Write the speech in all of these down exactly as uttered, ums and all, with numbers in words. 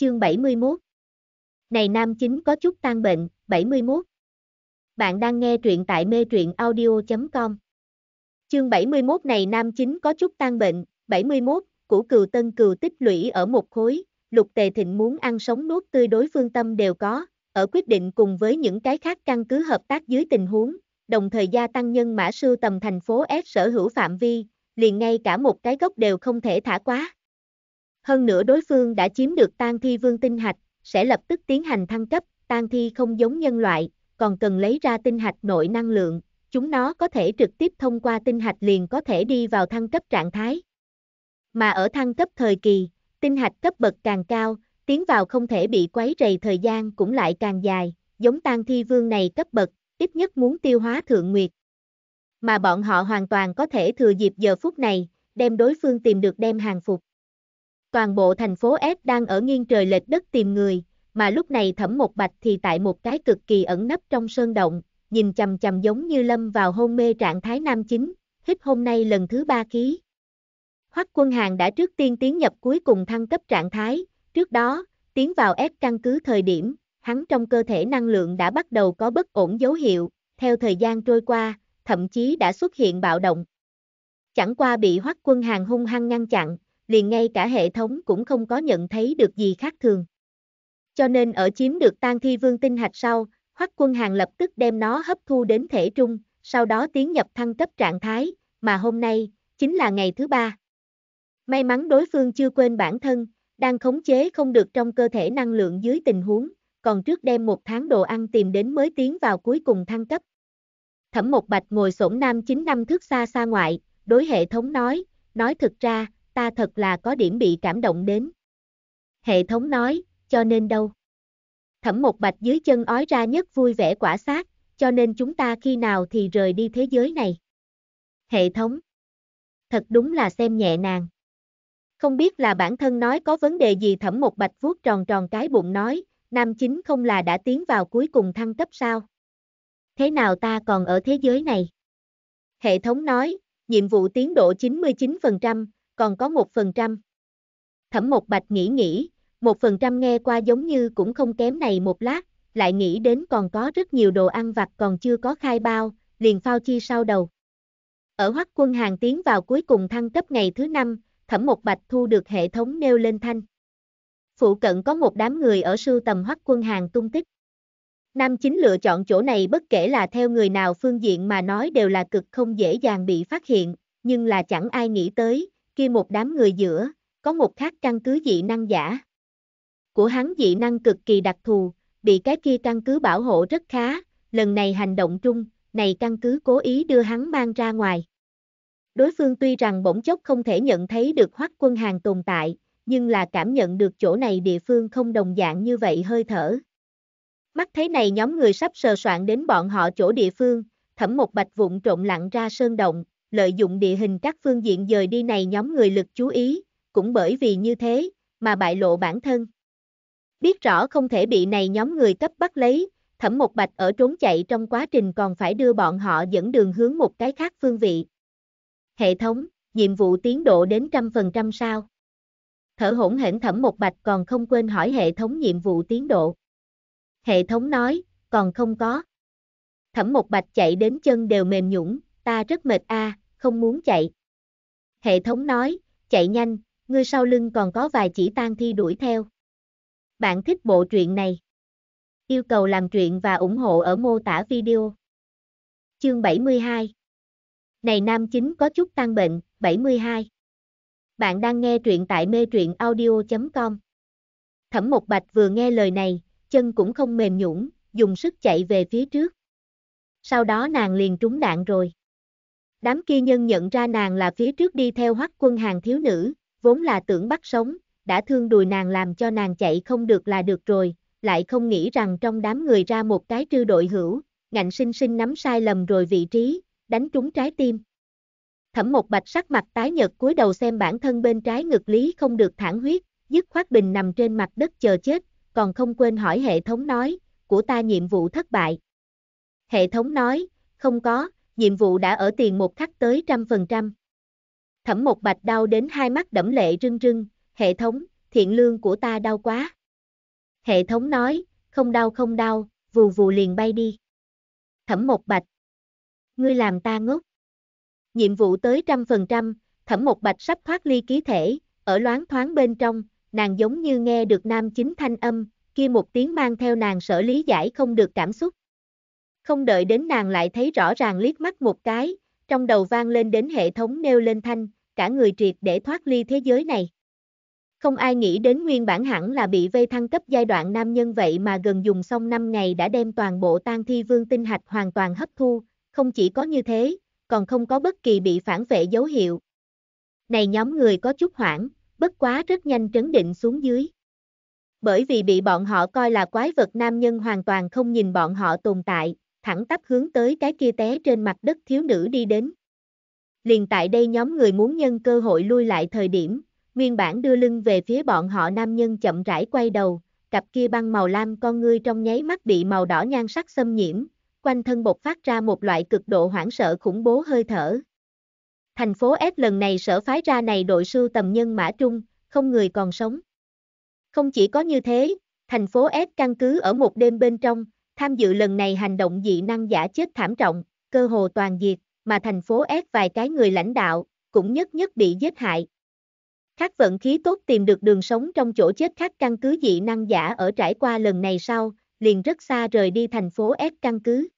Chương bảy mươi mốt. Này nam chính có chút tan bệnh. bảy mươi mốt. Bạn đang nghe truyện tại metruyenaudio chấm com. Chương bảy mươi mốt. Này nam chính có chút tan bệnh. bảy mươi mốt. Củ cừu tân cừu tích lũy ở một khối, Lục Tề Thịnh muốn ăn sống nuốt tươi đối phương tâm đều có, ở quyết định cùng với những cái khác căn cứ hợp tác dưới tình huống, đồng thời gia tăng nhân mã sưu tầm thành phố S sở hữu phạm vi, liền ngay cả một cái gốc đều không thể thả quá. Hơn nữa đối phương đã chiếm được tang thi vương tinh hạch, sẽ lập tức tiến hành thăng cấp, tang thi không giống nhân loại, còn cần lấy ra tinh hạch nội năng lượng, chúng nó có thể trực tiếp thông qua tinh hạch liền có thể đi vào thăng cấp trạng thái. Mà ở thăng cấp thời kỳ, tinh hạch cấp bậc càng cao, tiến vào không thể bị quấy rầy thời gian cũng lại càng dài, giống tang thi vương này cấp bậc, ít nhất muốn tiêu hóa thượng nguyệt. Mà bọn họ hoàn toàn có thể thừa dịp giờ phút này, đem đối phương tìm được đem hàng phục. Toàn bộ thành phố S đang ở nghiêng trời lệch đất tìm người, mà lúc này Thẩm Mộc Bạch thì tại một cái cực kỳ ẩn nấp trong sơn động, nhìn chằm chằm giống như lâm vào hôn mê trạng thái nam chính, hít hôm nay lần thứ ba khí. Hoắc Quân Hàn đã trước tiên tiến nhập cuối cùng thăng cấp trạng thái, trước đó, tiến vào ép căn cứ thời điểm, hắn trong cơ thể năng lượng đã bắt đầu có bất ổn dấu hiệu, theo thời gian trôi qua, thậm chí đã xuất hiện bạo động. Chẳng qua bị Hoắc Quân Hàn hung hăng ngăn chặn, liền ngay cả hệ thống cũng không có nhận thấy được gì khác thường. Cho nên ở chiếm được tang thi vương tinh hạch sau, Hoắc Quân Hàn lập tức đem nó hấp thu đến thể trung, sau đó tiến nhập thăng cấp trạng thái, mà hôm nay, chính là ngày thứ ba. May mắn đối phương chưa quên bản thân, đang khống chế không được trong cơ thể năng lượng dưới tình huống, còn trước đem một tháng đồ ăn tìm đến mới tiến vào cuối cùng thăng cấp. Thẩm Mộc Bạch ngồi xổm nam chính năm thước xa xa ngoại, đối hệ thống nói, nói thực ra, ta thật là có điểm bị cảm động đến. Hệ thống nói, cho nên đâu. Thẩm Mộc Bạch dưới chân ói ra nhất vui vẻ quả xác, cho nên chúng ta khi nào thì rời đi thế giới này. Hệ thống. Thật đúng là xem nhẹ nàng. Không biết là bản thân nói có vấn đề gì. Thẩm Mộc Bạch vuốt tròn tròn cái bụng nói, nam chính không là đã tiến vào cuối cùng thăng cấp sao? Thế nào ta còn ở thế giới này? Hệ thống nói, nhiệm vụ tiến độ chín mươi chín phần trăm, còn có một phần trăm. Thẩm Mộc Bạch nghĩ nghĩ, một phần trăm nghe qua giống như cũng không kém này một lát, lại nghĩ đến còn có rất nhiều đồ ăn vặt còn chưa có khai bao, liền phao chi sau đầu. Ở Hoắc Quân Hàn tiến vào cuối cùng thăng cấp ngày thứ năm, Thẩm Mộc Bạch thu được hệ thống nêu lên thanh. Phụ cận có một đám người ở sưu tầm Hoắc Quân Hàn tung tích. Nam chính lựa chọn chỗ này bất kể là theo người nào phương diện mà nói đều là cực không dễ dàng bị phát hiện, nhưng là chẳng ai nghĩ tới, kia một đám người giữa, có một khác căn cứ dị năng giả. Của hắn dị năng cực kỳ đặc thù, bị cái kia căn cứ bảo hộ rất khá, lần này hành động trung, này căn cứ cố ý đưa hắn mang ra ngoài. Đối phương tuy rằng bỗng chốc không thể nhận thấy được Hoắc Quân Hàn tồn tại, nhưng là cảm nhận được chỗ này địa phương không đồng dạng như vậy hơi thở. Mắt thấy này nhóm người sắp sờ soạn đến bọn họ chỗ địa phương, Thẩm Mộc Bạch vụng trộm lặn ra sơn động, lợi dụng địa hình các phương diện dời đi này nhóm người lực chú ý, cũng bởi vì như thế, mà bại lộ bản thân. Biết rõ không thể bị này nhóm người cấp bắt lấy, Thẩm Mộc Bạch ở trốn chạy trong quá trình còn phải đưa bọn họ dẫn đường hướng một cái khác phương vị. Hệ thống, nhiệm vụ tiến độ đến trăm phần trăm sao? Thở hổn hển Thẩm Mộc Bạch còn không quên hỏi hệ thống nhiệm vụ tiến độ. Hệ thống nói, còn không có. Thẩm Mộc Bạch chạy đến chân đều mềm nhũn, ta rất mệt a, à, không muốn chạy. Hệ thống nói, chạy nhanh, ngươi sau lưng còn có vài chỉ tang thi đuổi theo. Bạn thích bộ truyện này? Yêu cầu làm truyện và ủng hộ ở mô tả video. Chương bảy mươi hai. Này nam chính có chút tăng bệnh. bảy mươi hai. Bạn đang nghe truyện tại metruyenaudio chấm com. Thẩm Mộc Bạch vừa nghe lời này, chân cũng không mềm nhũn, dùng sức chạy về phía trước. Sau đó nàng liền trúng đạn rồi. Đám kia nhân nhận ra nàng là phía trước đi theo Hoắc Quân Hàn thiếu nữ, vốn là tưởng bắt sống, đã thương đùi nàng làm cho nàng chạy không được là được rồi, lại không nghĩ rằng trong đám người ra một cái trư đội hữu, ngạnh sinh sinh nắm sai lầm rồi vị trí, đánh trúng trái tim. Thẩm Mộc Bạch sắc mặt tái nhợt cúi đầu xem bản thân bên trái ngực lý không được thản huyết, dứt khoát bình nằm trên mặt đất chờ chết, còn không quên hỏi hệ thống nói, của ta nhiệm vụ thất bại. Hệ thống nói, không có, nhiệm vụ đã ở tiền một khắc tới trăm phần trăm. Thẩm Mộc Bạch đau đến hai mắt đẫm lệ rưng rưng, hệ thống, thiện lương của ta đau quá. Hệ thống nói, không đau không đau, vù vù liền bay đi. Thẩm Mộc Bạch, ngươi làm ta ngốc. Nhiệm vụ tới trăm phần trăm, Thẩm Mộc Bạch sắp thoát ly ký thể, ở loáng thoáng bên trong, nàng giống như nghe được nam chính thanh âm, kia một tiếng mang theo nàng sở lý giải không được cảm xúc. Không đợi đến nàng lại thấy rõ ràng liếc mắt một cái, trong đầu vang lên đến hệ thống nêu lên thanh, cả người triệt để thoát ly thế giới này. Không ai nghĩ đến nguyên bản hẳn là bị vây thăng cấp giai đoạn nam nhân vậy mà gần dùng xong năm ngày đã đem toàn bộ tang thi vương tinh hạch hoàn toàn hấp thu, không chỉ có như thế, còn không có bất kỳ bị phản vệ dấu hiệu. Này nhóm người có chút hoảng, bất quá rất nhanh trấn định xuống dưới. Bởi vì bị bọn họ coi là quái vật nam nhân hoàn toàn không nhìn bọn họ tồn tại, thẳng tắp hướng tới cái kia té trên mặt đất thiếu nữ đi đến. Liền tại đây nhóm người muốn nhân cơ hội lui lại thời điểm, nguyên bản đưa lưng về phía bọn họ nam nhân chậm rãi quay đầu, cặp kia băng màu lam con ngươi trong nháy mắt bị màu đỏ nhan sắc xâm nhiễm, quanh thân bộc phát ra một loại cực độ hoảng sợ khủng bố hơi thở. Thành phố S lần này sở phái ra này đội sưu tầm nhân mã trung, không người còn sống. Không chỉ có như thế, thành phố S căn cứ ở một đêm bên trong, tham dự lần này hành động dị năng giả chết thảm trọng, cơ hồ toàn diệt, mà thành phố S vài cái người lãnh đạo, cũng nhất nhất bị giết hại. Khắc vận khí tốt tìm được đường sống trong chỗ chết khắc căn cứ dị năng giả ở trải qua lần này sau, liền rất xa rời đi thành phố S căn cứ.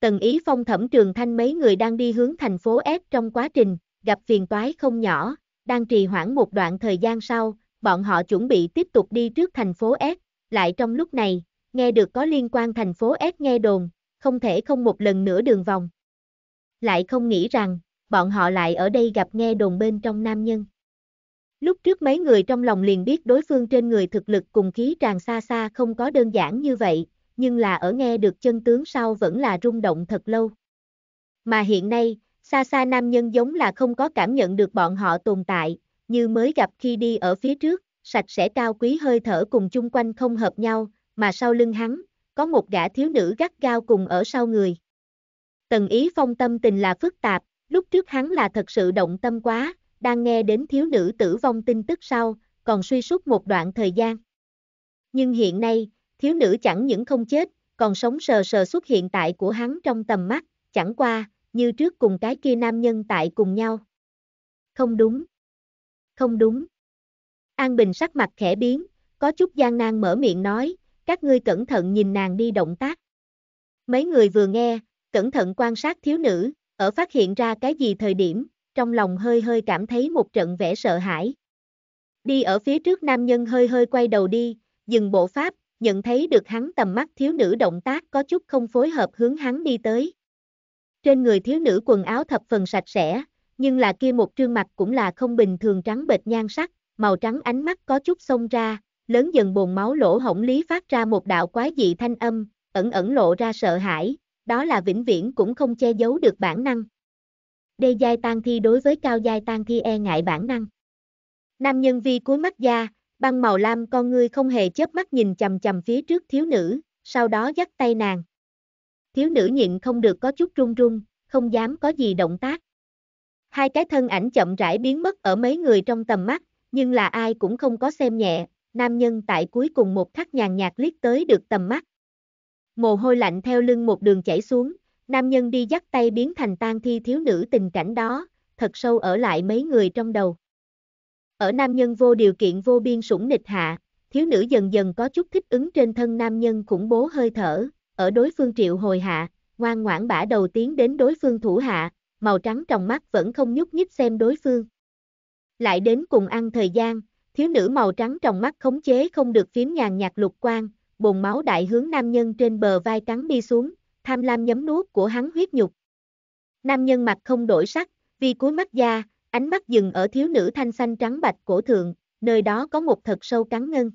Tần Ý Phong Thẩm Trường Thanh mấy người đang đi hướng thành phố S trong quá trình, gặp phiền toái không nhỏ, đang trì hoãn một đoạn thời gian sau, bọn họ chuẩn bị tiếp tục đi trước thành phố S, lại trong lúc này, nghe được có liên quan thành phố S nghe đồn, không thể không một lần nữa đường vòng. Lại không nghĩ rằng, bọn họ lại ở đây gặp nghe đồn bên trong nam nhân. Lúc trước mấy người trong lòng liền biết đối phương trên người thực lực cùng khí tràn xa xa không có đơn giản như vậy, nhưng là ở nghe được chân tướng sau vẫn là rung động thật lâu. Mà hiện nay, xa xa nam nhân giống là không có cảm nhận được bọn họ tồn tại, như mới gặp khi đi ở phía trước, sạch sẽ cao quý hơi thở cùng chung quanh không hợp nhau, mà sau lưng hắn, có một gã thiếu nữ gắt gao cùng ở sau người. Tần Ý Phong tâm tình là phức tạp, lúc trước hắn là thật sự động tâm quá, đang nghe đến thiếu nữ tử vong tin tức sau, còn suy sút một đoạn thời gian. Nhưng hiện nay, thiếu nữ chẳng những không chết, còn sống sờ sờ xuất hiện tại của hắn trong tầm mắt, chẳng qua, như trước cùng cái kia nam nhân tại cùng nhau. Không đúng. Không đúng. An Bình sắc mặt khẽ biến, có chút gian nan mở miệng nói, các ngươi cẩn thận nhìn nàng đi động tác. Mấy người vừa nghe, cẩn thận quan sát thiếu nữ, ở phát hiện ra cái gì thời điểm, trong lòng hơi hơi cảm thấy một trận vẻ sợ hãi. Đi ở phía trước nam nhân hơi hơi quay đầu đi, dừng bộ pháp, nhận thấy được hắn tầm mắt thiếu nữ động tác có chút không phối hợp hướng hắn đi tới. Trên người thiếu nữ quần áo thập phần sạch sẽ, nhưng là kia một trương mặt cũng là không bình thường trắng bệch nhan sắc, màu trắng ánh mắt có chút xông ra, lớn dần bồn máu lỗ hổng lý phát ra một đạo quái dị thanh âm, ẩn ẩn lộ ra sợ hãi, đó là vĩnh viễn cũng không che giấu được bản năng. Đê giai tang thi đối với cao giai tang thi e ngại bản năng. Nam nhân vi cuối mắt da, băng màu lam con ngươi không hề chớp mắt nhìn chằm chằm phía trước thiếu nữ, sau đó dắt tay nàng. Thiếu nữ nhịn không được có chút run run, không dám có gì động tác. Hai cái thân ảnh chậm rãi biến mất ở mấy người trong tầm mắt, nhưng là ai cũng không có xem nhẹ, nam nhân tại cuối cùng một khắc nhàn nhạt liếc tới được tầm mắt. Mồ hôi lạnh theo lưng một đường chảy xuống, nam nhân đi dắt tay biến thành tang thi thiếu nữ tình cảnh đó, thật sâu ở lại mấy người trong đầu. Ở nam nhân vô điều kiện vô biên sủng nịch hạ, thiếu nữ dần dần có chút thích ứng trên thân nam nhân khủng bố hơi thở, ở đối phương triệu hồi hạ, ngoan ngoãn bả đầu tiến đến đối phương thủ hạ, màu trắng trong mắt vẫn không nhúc nhích xem đối phương. Lại đến cùng ăn thời gian, thiếu nữ màu trắng trong mắt khống chế không được phím nhàn nhạt lục quang, bồn máu đại hướng nam nhân trên bờ vai cắn đi xuống, tham lam nhấm nuốt của hắn huyết nhục. Nam nhân mặt không đổi sắc, vì cuối mắt da, ánh mắt dừng ở thiếu nữ thanh xanh trắng bạch cổ thượng, nơi đó có một thật sâu cắn ngân.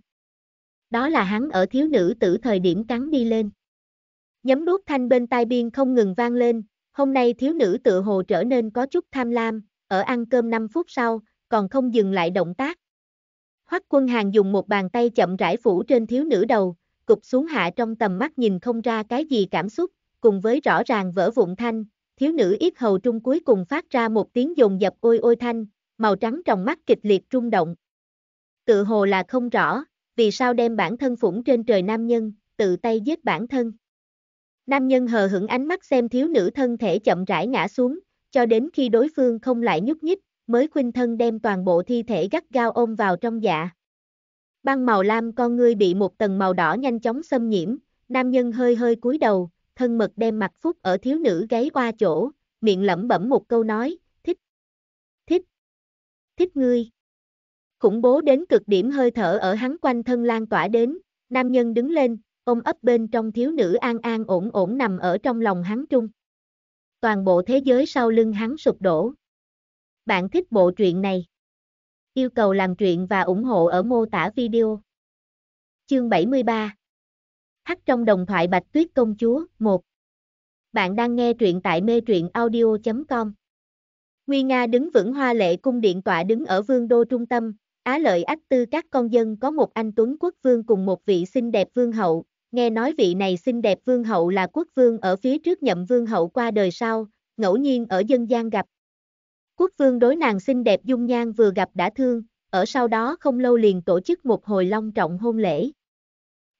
Đó là hắn ở thiếu nữ tử thời điểm cắn đi lên. Nhấm nuốt thanh bên tai biên không ngừng vang lên, hôm nay thiếu nữ tự hồ trở nên có chút tham lam, ở ăn cơm năm phút sau, còn không dừng lại động tác. Hoắc Quân Hàn dùng một bàn tay chậm rãi phủ trên thiếu nữ đầu, cụp xuống hạ trong tầm mắt nhìn không ra cái gì cảm xúc, cùng với rõ ràng vỡ vụn thanh, thiếu nữ yết hầu trung cuối cùng phát ra một tiếng dồn dập ôi ôi thanh, màu trắng trong mắt kịch liệt rung động. Tự hồ là không rõ, vì sao đem bản thân phủng trên trời nam nhân, tự tay giết bản thân. Nam nhân hờ hững ánh mắt xem thiếu nữ thân thể chậm rãi ngã xuống, cho đến khi đối phương không lại nhúc nhích, mới khuynh thân đem toàn bộ thi thể gắt gao ôm vào trong dạ. Băng màu lam con ngươi bị một tầng màu đỏ nhanh chóng xâm nhiễm, nam nhân hơi hơi cúi đầu, thân mật đem mặt phúc ở thiếu nữ gáy qua chỗ, miệng lẩm bẩm một câu nói, thích, thích, thích ngươi. Khủng bố đến cực điểm hơi thở ở hắn quanh thân lan tỏa đến, nam nhân đứng lên, ôm ấp bên trong thiếu nữ an an ổn ổn nằm ở trong lòng hắn trung. Toàn bộ thế giới sau lưng hắn sụp đổ. Bạn thích bộ truyện này? Yêu cầu làm truyện và ủng hộ ở mô tả video. Chương bảy mươi ba Hắc trong đồng thoại Bạch Tuyết công chúa, một. Bạn đang nghe truyện tại metruyenaudio chấm com. Nguy nga đứng vững hoa lệ cung điện tọa đứng ở vương đô trung tâm, Á Lợi Ách Tư các con dân có một anh tuấn quốc vương cùng một vị xinh đẹp vương hậu, nghe nói vị này xinh đẹp vương hậu là quốc vương ở phía trước nhậm vương hậu qua đời sau, ngẫu nhiên ở dân gian gặp. Quốc vương đối nàng xinh đẹp dung nhan vừa gặp đã thương, ở sau đó không lâu liền tổ chức một hồi long trọng hôn lễ.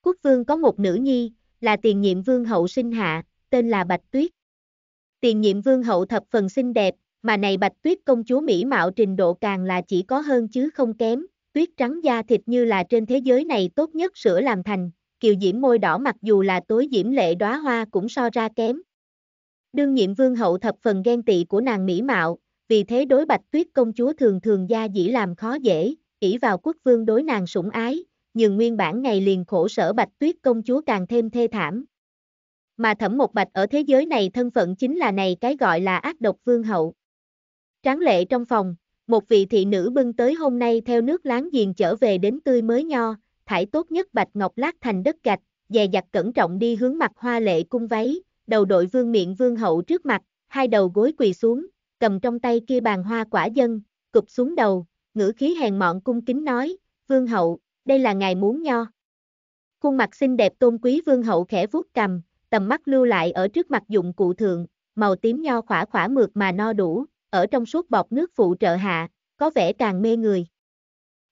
Quốc vương có một nữ nhi, là tiền nhiệm vương hậu sinh hạ, tên là Bạch Tuyết. Tiền nhiệm vương hậu thập phần xinh đẹp, mà này Bạch Tuyết công chúa mỹ mạo trình độ càng là chỉ có hơn chứ không kém, tuyết trắng da thịt như là trên thế giới này tốt nhất sữa làm thành, kiều diễm môi đỏ mặc dù là tối diễm lệ đóa hoa cũng so ra kém. Đương nhiệm vương hậu thập phần ghen tị của nàng mỹ mạo, vì thế đối Bạch Tuyết công chúa thường thường gia dĩ làm khó dễ, ỷ vào quốc vương đối nàng sủng ái, nhưng nguyên bản ngày liền khổ sở Bạch Tuyết công chúa càng thêm thê thảm. Mà Thẩm Mộc Bạch ở thế giới này thân phận chính là này cái gọi là ác độc vương hậu. Tráng lệ trong phòng, một vị thị nữ bưng tới hôm nay theo nước láng giềng trở về đến tươi mới nho, thải tốt nhất bạch ngọc lát thành đất gạch, dè dặt cẩn trọng đi hướng mặt hoa lệ cung váy, đầu đội vương miện vương hậu trước mặt, hai đầu gối quỳ xuống, cầm trong tay kia bàn hoa quả dân, cụp xuống đầu, ngữ khí hèn mọn cung kính nói, vương hậu, đây là ngài muốn nho. Khuôn mặt xinh đẹp tôn quý vương hậu khẽ vuốt cằm, tầm mắt lưu lại ở trước mặt dụng cụ thượng, màu tím nho khỏa khỏa mượt mà no đủ, ở trong suốt bọt nước phụ trợ hạ, có vẻ càng mê người.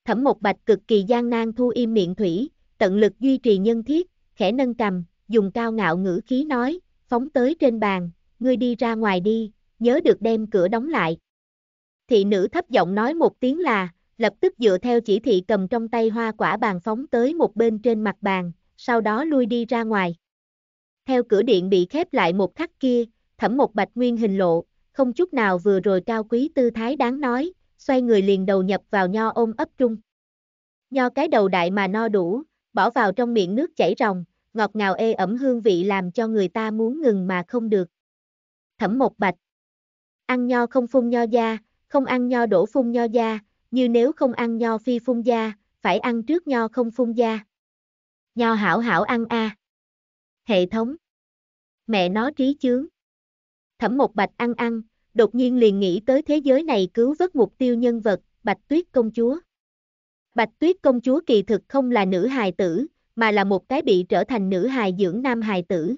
Thẩm Mộc Bạch cực kỳ gian nan thu im miệng thủy, tận lực duy trì nhân thiết, khẽ nâng cằm, dùng cao ngạo ngữ khí nói, phóng tới trên bàn, ngươi đi ra ngoài đi, nhớ được đem cửa đóng lại. Thị nữ thấp giọng nói một tiếng là, lập tức dựa theo chỉ thị cầm trong tay hoa quả bàn phóng tới một bên trên mặt bàn, sau đó lui đi ra ngoài. Theo cửa điện bị khép lại một khắc kia, Thẩm Mộc Bạch nguyên hình lộ, không chút nào vừa rồi cao quý tư thái đáng nói, xoay người liền đầu nhập vào nho ôm ấp trung. Nho cái đầu đại mà no đủ, bỏ vào trong miệng nước chảy ròng, ngọt ngào ê ẩm hương vị làm cho người ta muốn ngừng mà không được. Thẩm Mộc Bạch ăn nho không phun nho da, không ăn nho đổ phun nho da, như nếu không ăn nho phi phun da, phải ăn trước nho không phun da. Nho hảo hảo ăn a. À. Hệ thống. Mẹ nó trí chướng. Thẩm Mộc Bạch ăn ăn, đột nhiên liền nghĩ tới thế giới này cứu vớt mục tiêu nhân vật, Bạch Tuyết công chúa. Bạch Tuyết công chúa kỳ thực không là nữ hài tử, mà là một cái bị trở thành nữ hài dưỡng nam hài tử.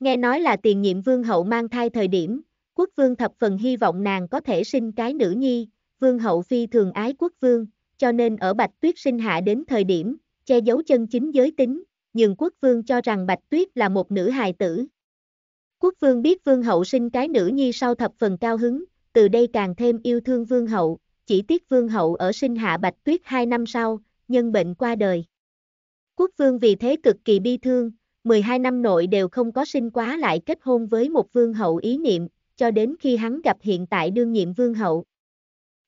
Nghe nói là tiền nhiệm vương hậu mang thai thời điểm, quốc vương thập phần hy vọng nàng có thể sinh cái nữ nhi, vương hậu phi thường ái quốc vương, cho nên ở Bạch Tuyết sinh hạ đến thời điểm, che giấu chân chính giới tính, nhưng quốc vương cho rằng Bạch Tuyết là một nữ hài tử. Quốc vương biết vương hậu sinh cái nữ nhi sau thập phần cao hứng, từ đây càng thêm yêu thương vương hậu, chỉ tiếc vương hậu ở sinh hạ Bạch Tuyết hai năm sau, nhân bệnh qua đời. Quốc vương vì thế cực kỳ bi thương, mười hai năm nội đều không có sinh quá lại kết hôn với một vương hậu ý niệm, cho đến khi hắn gặp hiện tại đương nhiệm vương hậu.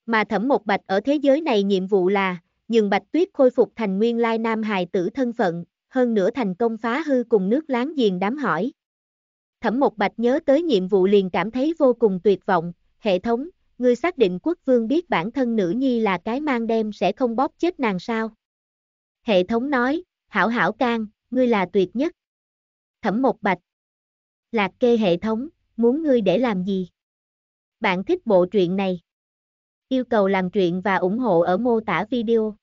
Mà Thẩm Mộc Bạch ở thế giới này nhiệm vụ là, nhường Bạch Tuyết khôi phục thành nguyên lai nam hài tử thân phận, hơn nữa thành công phá hư cùng nước láng giềng đám hỏi. Thẩm Mộc Bạch nhớ tới nhiệm vụ liền cảm thấy vô cùng tuyệt vọng, hệ thống, ngươi xác định quốc vương biết bản thân nữ nhi là cái mang đem sẽ không bóp chết nàng sao? Hệ thống nói, hảo hảo can, ngươi là tuyệt nhất. Thẩm Mộc Bạch, lạc kê hệ thống, muốn ngươi để làm gì? Bạn thích bộ truyện này? Yêu cầu làm truyện và ủng hộ ở mô tả video.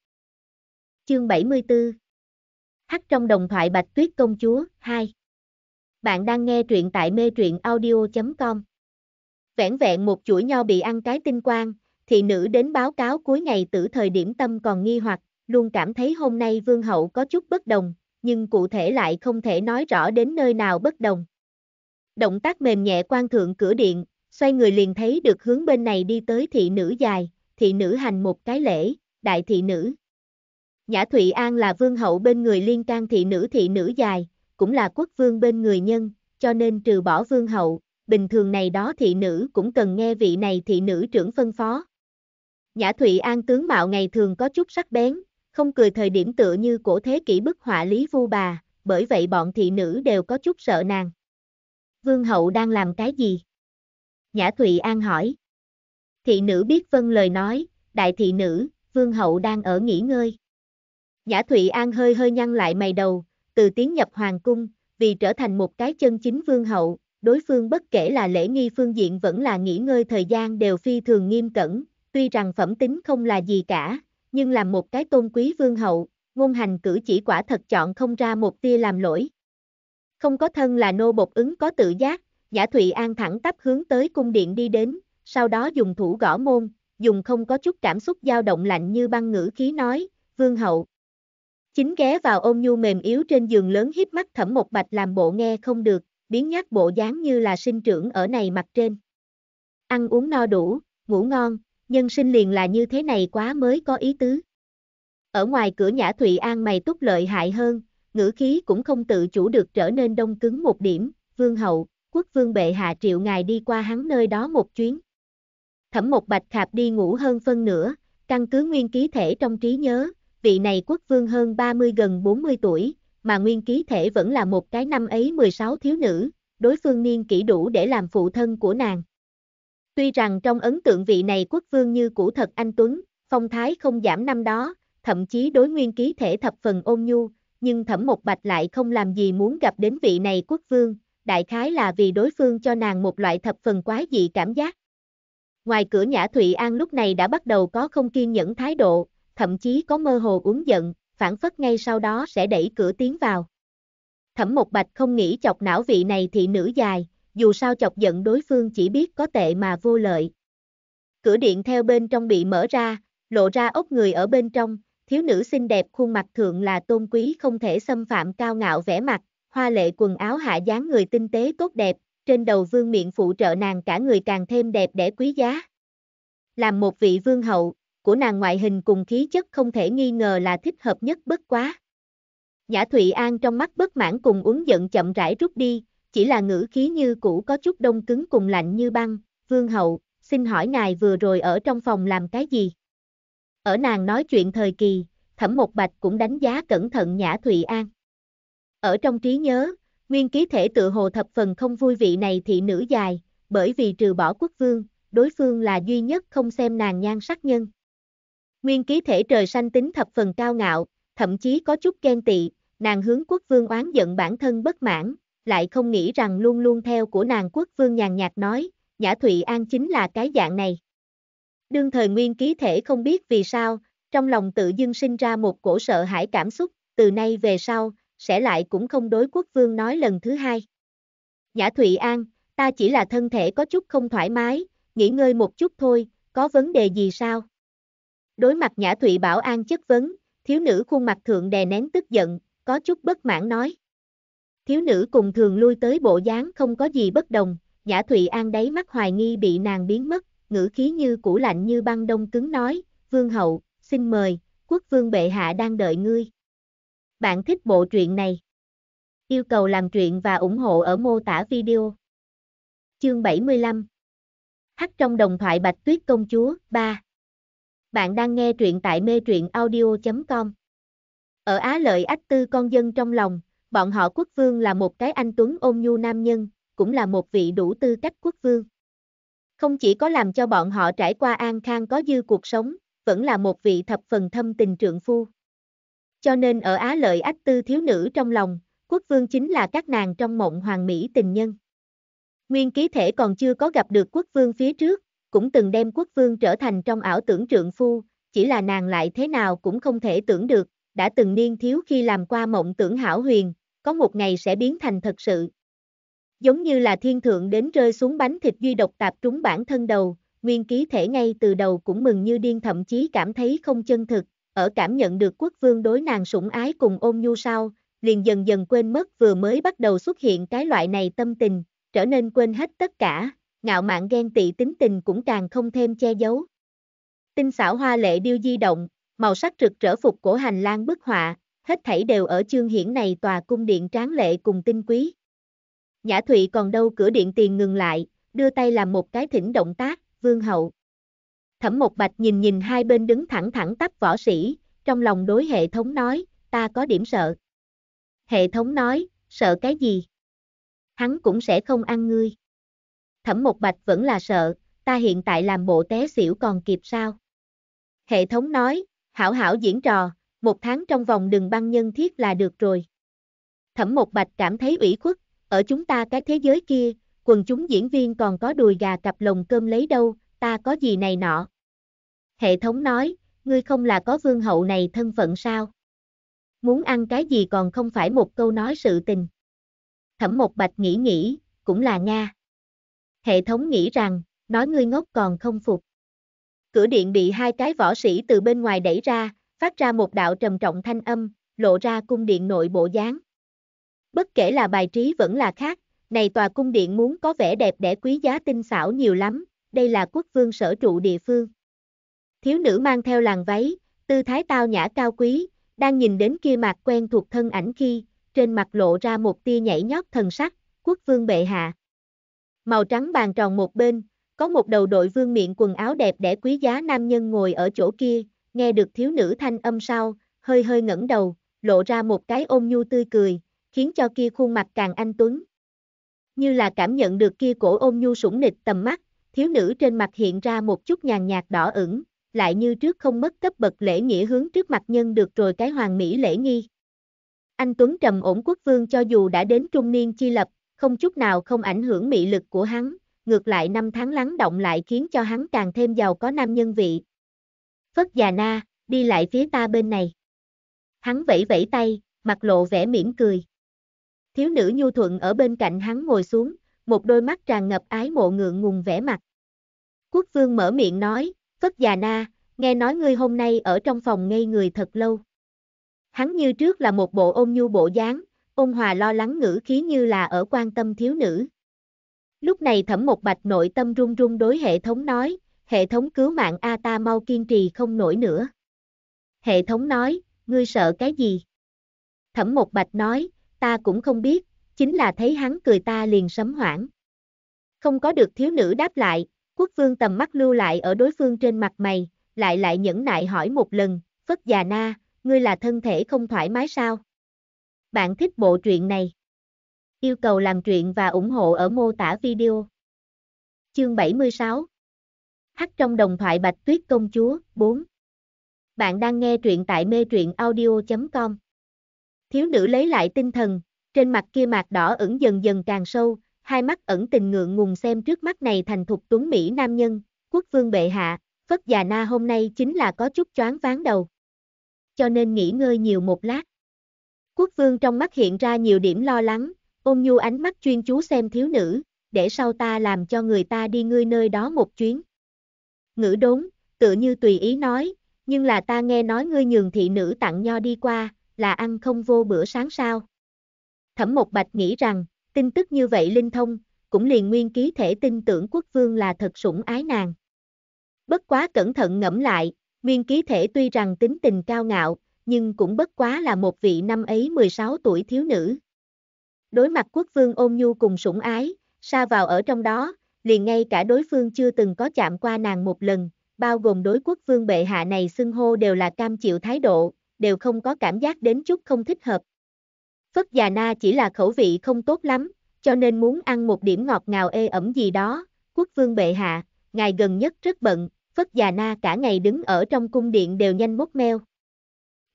Chương bảy mươi tư Hắc trong đồng thoại Bạch Tuyết công chúa, hai. Bạn đang nghe truyện tại metruyenaudio chấm com. Vẻn vẹn một chuỗi nho bị ăn cái tinh quang, thị nữ đến báo cáo cuối ngày tử thời điểm tâm còn nghi hoặc, luôn cảm thấy hôm nay Vương Hậu có chút bất đồng, nhưng cụ thể lại không thể nói rõ đến nơi nào bất đồng. Động tác mềm nhẹ quan thượng cửa điện, xoay người liền thấy được hướng bên này đi tới thị nữ dài, thị nữ hành một cái lễ, đại thị nữ. Nhã Thụy An là Vương Hậu bên người liên can thị nữ thị nữ dài, cũng là quốc vương bên người nhân, cho nên trừ bỏ Vương Hậu, bình thường này đó thị nữ cũng cần nghe vị này thị nữ trưởng phân phó. Nhã Thụy An tướng mạo ngày thường có chút sắc bén, không cười thời điểm tựa như cổ thế kỷ bức họa Lý Vu Bà, bởi vậy bọn thị nữ đều có chút sợ nàng. Vương Hậu đang làm cái gì? Nhã Thụy An hỏi. Thị nữ biết vâng lời nói, đại thị nữ, Vương Hậu đang ở nghỉ ngơi. Nhã Thụy An hơi hơi nhăn lại mày đầu, từ tiến nhập hoàng cung, vì trở thành một cái chân chính Vương Hậu, đối phương bất kể là lễ nghi phương diện vẫn là nghỉ ngơi thời gian đều phi thường nghiêm cẩn, tuy rằng phẩm tính không là gì cả, nhưng làm một cái tôn quý Vương Hậu, ngôn hành cử chỉ quả thật chọn không ra một tia làm lỗi. Không có thân là nô bộc ứng có tự giác, Nhã Thụy An thẳng tắp hướng tới cung điện đi đến, sau đó dùng thủ gõ môn, dùng không có chút cảm xúc dao động lạnh như băng ngữ khí nói, Vương Hậu. Chính ghé vào ôn nhu mềm yếu trên giường lớn híp mắt Thẩm Mộc Bạch làm bộ nghe không được, biến nhát bộ dáng như là sinh trưởng ở này mặt trên. Ăn uống no đủ, ngủ ngon, nhân sinh liền là như thế này quá mới có ý tứ. Ở ngoài cửa Nhã Thụy An mày túc lợi hại hơn, ngữ khí cũng không tự chủ được trở nên đông cứng một điểm, Vương Hậu, quốc vương bệ hạ triệu ngài đi qua hắn nơi đó một chuyến. Thẩm Mộc Bạch khạp đi ngủ hơn phân nửa, căn cứ nguyên ký thể trong trí nhớ, vị này quốc vương hơn ba mươi gần bốn mươi tuổi, mà nguyên ký thể vẫn là một cái năm ấy mười sáu thiếu nữ, đối phương niên kỷ đủ để làm phụ thân của nàng. Tuy rằng trong ấn tượng vị này quốc vương như cũ thật anh tuấn, phong thái không giảm năm đó, thậm chí đối nguyên ký thể thập phần ôn nhu, nhưng Thẩm Mộc Bạch lại không làm gì muốn gặp đến vị này quốc vương, đại khái là vì đối phương cho nàng một loại thập phần quái dị cảm giác. Ngoài cửa Nhã Thụy An lúc này đã bắt đầu có không kiên nhẫn thái độ, thậm chí có mơ hồ uống giận, phản phất ngay sau đó sẽ đẩy cửa tiến vào. Thẩm Mộc Bạch không nghĩ chọc não vị này thị nữ dài, dù sao chọc giận đối phương chỉ biết có tệ mà vô lợi. Cửa điện theo bên trong bị mở ra, lộ ra ốc người ở bên trong, thiếu nữ xinh đẹp khuôn mặt thượng là tôn quý không thể xâm phạm cao ngạo vẻ mặt, hoa lệ quần áo hạ dáng người tinh tế tốt đẹp, trên đầu vương miện phụ trợ nàng cả người càng thêm đẹp đẽ quý giá. Làm một vị vương hậu, của nàng ngoại hình cùng khí chất không thể nghi ngờ là thích hợp nhất bất quá. Nhã Thụy An trong mắt bất mãn cùng uống giận chậm rãi rút đi, chỉ là ngữ khí như cũ có chút đông cứng cùng lạnh như băng, Vương Hậu, xin hỏi ngài vừa rồi ở trong phòng làm cái gì? Ở nàng nói chuyện thời kỳ, Thẩm Mộc Bạch cũng đánh giá cẩn thận Nhã Thụy An. Ở trong trí nhớ, nguyên ký thể tự hồ thập phần không vui vị này thị nữ dài, bởi vì trừ bỏ quốc vương, đối phương là duy nhất không xem nàng nhan sắc nhân. Nguyên ký thể trời xanh tính thập phần cao ngạo, thậm chí có chút ghen tị, nàng hướng quốc vương oán giận bản thân bất mãn, lại không nghĩ rằng luôn luôn theo của nàng quốc vương nhàn nhạt nói, Nhã Thụy An chính là cái dạng này. Đương thời nguyên ký thể không biết vì sao, trong lòng tự dưng sinh ra một cổ sợ hãi cảm xúc, từ nay về sau, sẽ lại cũng không đối quốc vương nói lần thứ hai. Nhã Thụy An, ta chỉ là thân thể có chút không thoải mái, nghỉ ngơi một chút thôi, có vấn đề gì sao? Đối mặt Nhã Thụy Bảo An chất vấn, thiếu nữ khuôn mặt thượng đè nén tức giận, có chút bất mãn nói. Thiếu nữ cùng thường lui tới bộ dáng không có gì bất đồng, Nhã Thụy An đáy mắt hoài nghi bị nàng biến mất, ngữ khí như cũ lạnh như băng đông cứng nói, Vương Hậu, xin mời, quốc vương bệ hạ đang đợi ngươi. Bạn thích bộ truyện này? Yêu cầu làm truyện và ủng hộ ở mô tả video. Chương bảy mươi lăm Hắc trong đồng thoại Bạch Tuyết công chúa, ba. Bạn đang nghe truyện tại metruyenaudio chấm com. Ở Á Lợi Ách Tư con dân trong lòng, bọn họ quốc vương là một cái anh tuấn ôn nhu nam nhân, cũng là một vị đủ tư cách quốc vương. Không chỉ có làm cho bọn họ trải qua an khang có dư cuộc sống, vẫn là một vị thập phần thâm tình trượng phu. Cho nên ở Á Lợi Ách Tư thiếu nữ trong lòng, quốc vương chính là các nàng trong mộng hoàng mỹ tình nhân. Nguyên ký thể còn chưa có gặp được quốc vương phía trước, cũng từng đem quốc vương trở thành trong ảo tưởng trượng phu, chỉ là nàng lại thế nào cũng không thể tưởng được, đã từng niên thiếu khi làm qua mộng tưởng hão huyền, có một ngày sẽ biến thành thật sự. Giống như là thiên thượng đến rơi xuống bánh thịt duy độc tạp trúng bản thân đầu, nguyên ký thể ngay từ đầu cũng mừng như điên thậm chí cảm thấy không chân thực, ở cảm nhận được quốc vương đối nàng sủng ái cùng ôn nhu sau, liền dần dần quên mất vừa mới bắt đầu xuất hiện cái loại này tâm tình, trở nên quên hết tất cả, ngạo mạn ghen tị tính tình cũng càng không thêm che giấu. Tinh xảo hoa lệ điêu di động, màu sắc rực rỡ phục cổ hành lang bức họa, hết thảy đều ở chương hiển này tòa cung điện tráng lệ cùng tinh quý. Nhã Thụy còn đâu cửa điện tiền ngừng lại, đưa tay làm một cái thỉnh động tác, vương hậu. Thẩm Mộc Bạch nhìn nhìn hai bên đứng thẳng thẳng tắp võ sĩ, trong lòng đối hệ thống nói, ta có điểm sợ. Hệ thống nói, sợ cái gì? Hắn cũng sẽ không ăn ngươi. Thẩm Mộc Bạch vẫn là sợ, ta hiện tại làm bộ té xỉu còn kịp sao? Hệ thống nói, hảo hảo diễn trò, một tháng trong vòng đừng băng nhân thiết là được rồi. Thẩm Mộc Bạch cảm thấy ủy khuất, ở chúng ta cái thế giới kia, quần chúng diễn viên còn có đùi gà cặp lồng cơm lấy đâu, ta có gì này nọ. Hệ thống nói, ngươi không là có vương hậu này thân phận sao? Muốn ăn cái gì còn không phải một câu nói sự tình. Thẩm Mộc Bạch nghĩ nghĩ, cũng là nga. Hệ thống nghĩ rằng, nói ngươi ngốc còn không phục. Cửa điện bị hai cái võ sĩ từ bên ngoài đẩy ra, phát ra một đạo trầm trọng thanh âm, lộ ra cung điện nội bộ dáng. Bất kể là bài trí vẫn là khác, này tòa cung điện muốn có vẻ đẹp đẽ quý giá tinh xảo nhiều lắm, đây là quốc vương sở trụ địa phương. Thiếu nữ mang theo làn váy, tư thái tao nhã cao quý, đang nhìn đến kia mặt quen thuộc thân ảnh khi, trên mặt lộ ra một tia nhảy nhót thần sắc, quốc vương bệ hạ. Màu trắng bàn tròn một bên, có một đầu đội vương miện quần áo đẹp đẽ quý giá nam nhân ngồi ở chỗ kia, nghe được thiếu nữ thanh âm sau, hơi hơi ngẩng đầu, lộ ra một cái ôn nhu tươi cười, khiến cho kia khuôn mặt càng anh tuấn. Như là cảm nhận được kia cổ ôn nhu sủng nịch tầm mắt, thiếu nữ trên mặt hiện ra một chút nhàn nhạt đỏ ửng, lại như trước không mất cấp bậc lễ nghĩa hướng trước mặt nhân được rồi cái hoàng mỹ lễ nghi. Anh tuấn trầm ổn quốc vương cho dù đã đến trung niên chi lập, không chút nào không ảnh hưởng mị lực của hắn, ngược lại năm tháng lắng động lại khiến cho hắn càng thêm giàu có nam nhân vị. Phất Già Na, đi lại phía ta bên này. Hắn vẫy vẫy tay, mặt lộ vẻ mỉm cười. Thiếu nữ nhu thuận ở bên cạnh hắn ngồi xuống, một đôi mắt tràn ngập ái mộ ngượng ngùng vẻ mặt. Quốc vương mở miệng nói, Phất Già Na, nghe nói ngươi hôm nay ở trong phòng ngây người thật lâu. Hắn như trước là một bộ ôn nhu bộ dáng, ôn hòa lo lắng ngữ khí như là ở quan tâm thiếu nữ. Lúc này Thẩm Mộc Bạch nội tâm run run đối hệ thống nói, hệ thống cứu mạng a ta mau kiên trì không nổi nữa. Hệ thống nói, ngươi sợ cái gì? Thẩm Mộc Bạch nói, ta cũng không biết, chính là thấy hắn cười ta liền sấm hoảng. Không có được thiếu nữ đáp lại, quốc vương tầm mắt lưu lại ở đối phương trên mặt mày, lại lại nhẫn nại hỏi một lần, Phất Già Na, ngươi là thân thể không thoải mái sao? Bạn thích bộ truyện này? Yêu cầu làm truyện và ủng hộ ở mô tả video. Chương bảy mươi sáu Hắc trong đồng thoại Bạch Tuyết công chúa, bốn. Bạn đang nghe truyện tại metruyenaudio chấm com. Thiếu nữ lấy lại tinh thần, trên mặt kia mạc đỏ ửng dần dần càng sâu, hai mắt ẩn tình ngượng ngùng xem trước mắt này thành thục tuấn mỹ nam nhân, quốc vương bệ hạ, Phất Già Na hôm nay chính là có chút choáng váng đầu. Cho nên nghỉ ngơi nhiều một lát. Quốc vương trong mắt hiện ra nhiều điểm lo lắng, ôn nhu ánh mắt chuyên chú xem thiếu nữ, để sau ta làm cho người ta đi ngươi nơi đó một chuyến. Ngữ đốn, tựa như tùy ý nói, nhưng là ta nghe nói ngươi nhường thị nữ tặng nho đi qua, là ăn không vô bữa sáng sao. Thẩm Mộc Bạch nghĩ rằng, tin tức như vậy linh thông, cũng liền nguyên ký thể tin tưởng quốc vương là thật sủng ái nàng. Bất quá cẩn thận ngẫm lại, nguyên ký thể tuy rằng tính tình cao ngạo, nhưng cũng bất quá là một vị năm ấy mười sáu tuổi thiếu nữ. Đối mặt quốc vương ôn nhu cùng sủng ái, sa vào ở trong đó, liền ngay cả đối phương chưa từng có chạm qua nàng một lần, bao gồm đối quốc vương bệ hạ này xưng hô đều là cam chịu thái độ, đều không có cảm giác đến chút không thích hợp. Phất Già Na chỉ là khẩu vị không tốt lắm, cho nên muốn ăn một điểm ngọt ngào ê ẩm gì đó, quốc vương bệ hạ, ngài gần nhất rất bận, Phất Già Na cả ngày đứng ở trong cung điện đều nhanh mốc meo.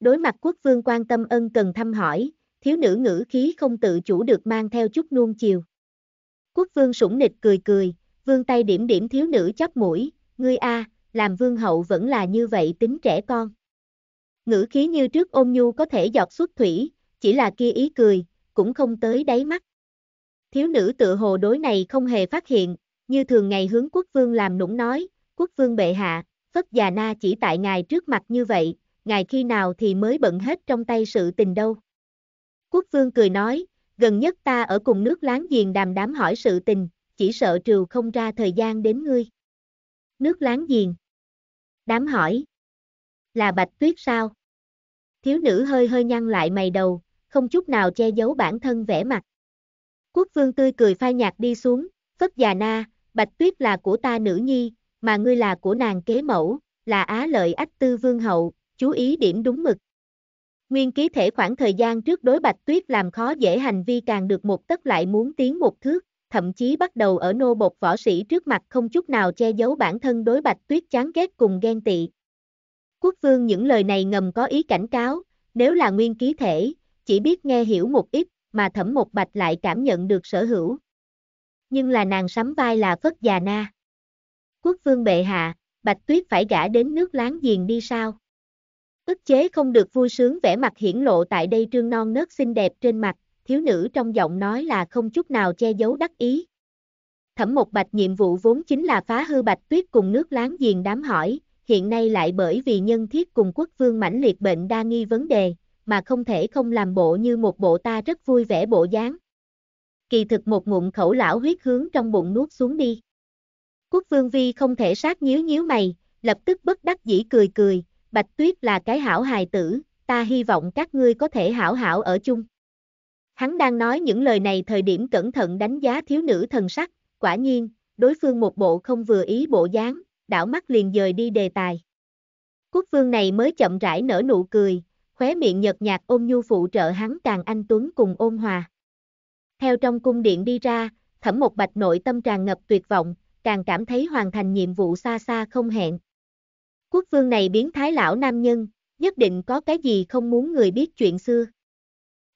Đối mặt quốc vương quan tâm ân cần thăm hỏi, thiếu nữ ngữ khí không tự chủ được mang theo chút nuông chiều. Quốc vương sủng nịch cười cười, vương tay điểm điểm thiếu nữ chóp mũi, ngươi a, à, làm vương hậu vẫn là như vậy tính trẻ con. Ngữ khí như trước ôn nhu có thể giọt xuất thủy, chỉ là kia ý cười, cũng không tới đáy mắt. Thiếu nữ tự hồ đối này không hề phát hiện, như thường ngày hướng quốc vương làm nũng nói, quốc vương bệ hạ, Phất Già Na chỉ tại ngài trước mặt như vậy, ngài khi nào thì mới bận hết trong tay sự tình đâu? Quốc vương cười nói, gần nhất ta ở cùng nước láng giềng đàm đám hỏi sự tình, chỉ sợ trừ không ra thời gian đến ngươi. Nước láng giềng? Đám hỏi? Là Bạch Tuyết sao? Thiếu nữ hơi hơi nhăn lại mày đầu, không chút nào che giấu bản thân vẻ mặt. Quốc vương tươi cười phai nhạt đi xuống, phất già na, Bạch Tuyết là của ta nữ nhi, mà ngươi là của nàng kế mẫu, là Á Lợi Ách Tư Vương hậu, chú ý điểm đúng mực. Nguyên ký thể khoảng thời gian trước đối Bạch Tuyết làm khó dễ hành vi càng được một tấc lại muốn tiến một thước, thậm chí bắt đầu ở nô bộc võ sĩ trước mặt không chút nào che giấu bản thân đối Bạch Tuyết chán ghét cùng ghen tị. Quốc vương những lời này ngầm có ý cảnh cáo, nếu là nguyên ký thể, chỉ biết nghe hiểu một ít, mà Thẩm Một Bạch lại cảm nhận được sở hữu. Nhưng là nàng sắm vai là Phất Già Na. Quốc vương bệ hạ, Bạch Tuyết phải gả đến nước láng giềng đi sao? Ức chế không được vui sướng vẻ mặt hiển lộ tại đây trương non nớt xinh đẹp trên mặt, thiếu nữ trong giọng nói là không chút nào che giấu đắc ý. Thẩm Một Bạch nhiệm vụ vốn chính là phá hư Bạch Tuyết cùng nước láng giềng đám hỏi, hiện nay lại bởi vì nhân thiết cùng quốc vương mãnh liệt bệnh đa nghi vấn đề, mà không thể không làm bộ như một bộ ta rất vui vẻ bộ dáng. Kỳ thực một ngụm khẩu lão huyết hướng trong bụng nuốt xuống đi. Quốc vương vi không thể sát nhíu nhíu mày, lập tức bất đắc dĩ cười cười, Bạch Tuyết là cái hảo hài tử, ta hy vọng các ngươi có thể hảo hảo ở chung. Hắn đang nói những lời này thời điểm cẩn thận đánh giá thiếu nữ thần sắc, quả nhiên, đối phương một bộ không vừa ý bộ dáng, đảo mắt liền dời đi đề tài. Quốc vương này mới chậm rãi nở nụ cười, khóe miệng nhợt nhạt ôn nhu phụ trợ hắn càng anh tuấn cùng ôn hòa. Theo trong cung điện đi ra, Thẩm Một Bạch nội tâm tràn ngập tuyệt vọng, càng cảm thấy hoàn thành nhiệm vụ xa xa không hẹn. Quốc vương này biến thái lão nam nhân, nhất định có cái gì không muốn người biết chuyện xưa.